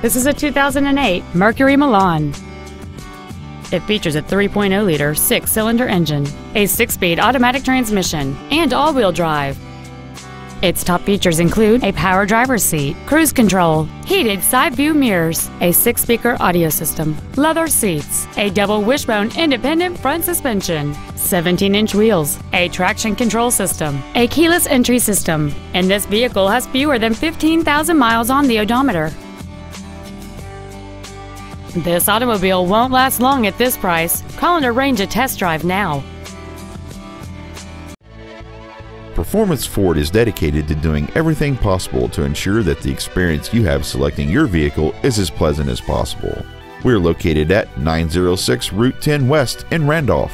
This is a 2008 Mercury Milan. It features a 3.0-liter six-cylinder engine, a six-speed automatic transmission, and all-wheel drive. Its top features include a power driver's seat, cruise control, heated side-view mirrors, a six-speaker audio system, leather seats, a double wishbone independent front suspension, 17-inch wheels, a traction control system, a keyless entry system, and this vehicle has fewer than 15,000 miles on the odometer. This automobile won't last long at this price. Call and arrange a test drive now. Performance Ford is dedicated to doing everything possible to ensure that the experience you have selecting your vehicle is as pleasant as possible. We are located at 906 Route 10 West in Randolph.